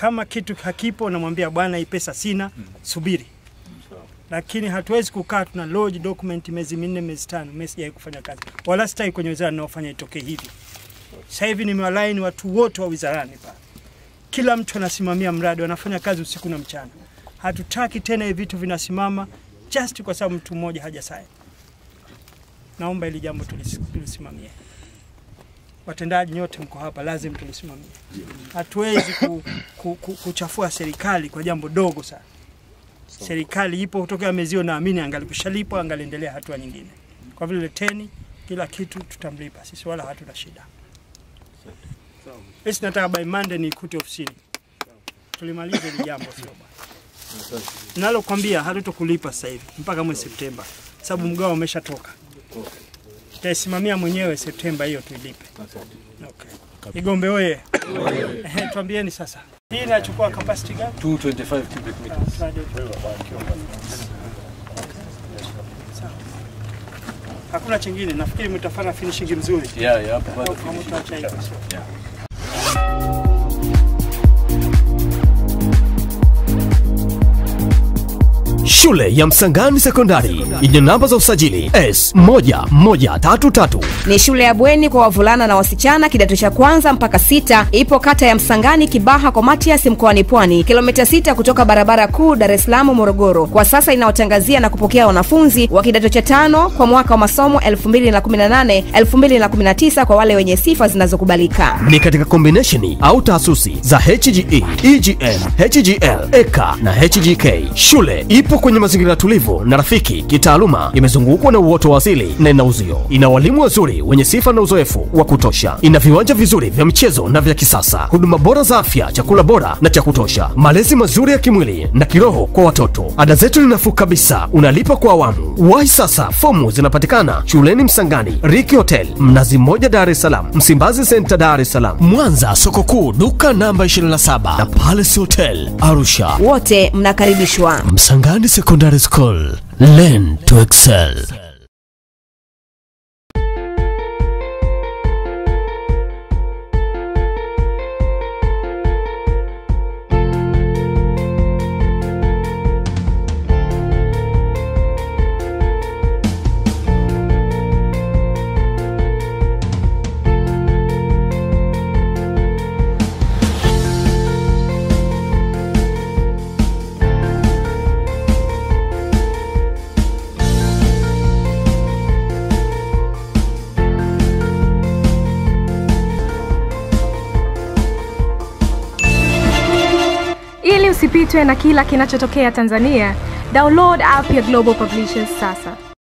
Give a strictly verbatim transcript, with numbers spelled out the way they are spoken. Kama kitu hakipo namwambia bwana hii pesa sina, subiri. Lakini hatuwezi kukaa tuna lodge document miezi minne miezi tano miezi ya kufanya kazi. Wala stai kwenye wizara naofanya itoke hivi. Sasa hivi nimewaline watu wote wa wizarani pale. Kila mtu anasimamia mradi, anafanya kazi usiku na mchana. Hatutaki tena hivi vitu vinasimama just kwa sababu mtu mmoja hajasaini. Naomba ili jambo tulisimamie. Watendaji nyote mko hapa, lazima tulisimamie. Hatuwezi ku, ku, ku, kuchafua serikali kwa jambo dogo sana. Serikali ipo kutoka mezio na amini angalikishalipo angaliendelea hatua nyingine. Kwa vile leteni kila kitu tutamlipa. Sisi wala hatuna shida. Sisi nataka by Monday nikute ofisini. Tulimalize ile jambo sio bwana. Ninalokuambia hatutokulipa sasa hivi mpaka mwezi Septemba. Sababu mgao umeshatoka. Tutasimamia mwenyewe Septemba hiyo tuilipe. Okay. Igombe oye. Eh, tuambieni sasa. Hii inachukua capacity gani? two hundred twenty-five cubic meters. Hakuna chingine, nafikiri mtafanya finishing mzuri. Yeah, yeah, hapo bado tunaacha hiyo. Shule ya Msangani Sekondari yenye namba za usajili S moja moja tatu tatu ni shule ya bweni kwa wavulana na wasichana kidato cha kwanza mpaka sita, ipo kata ya Msangani Kibaha kwa Matias mkoani Pwani, kilomita sita kutoka barabara kuu Dar es Morogoro. Kwa sasa inaotangazia na kupokea wanafunzi wa kidato cha tano kwa mwaka wa masomo elfu mbili na kumi na nane elfu mbili na kumi na tisa kwa wale wenye sifa zinazokubalika. Ni katika combination au taasisi za H G E, E G M, H G L, E K na H G K. Shule ipo kwenye mazingira tulivu na rafiki kitaaluma, imezungukwa na uoto wa asili na ina uzio. Ina walimu wazuri wenye sifa na uzoefu wa kutosha. Ina viwanja vizuri vya michezo na vya kisasa. Huduma bora za afya, chakula bora na cha kutosha. Malezi mazuri ya kimwili na kiroho kwa watoto. Ada zetu ni nafuu kabisa, unalipa kwa awamu. Wai sasa, fomu zinapatikana shuleni Msangani, Riki Hotel, Mnazi Moja Dar es Salaam, Msimbazi Center Dar es Salaam, Mwanza Soko Kuu duka namba ishirini na saba na Palace Hotel Arusha. Wote mnakaribishwa. Msangani Secondary School, learn to excel. Usipitwe na kila kinachotokea Tanzania, download app ya Global Publishers sasa.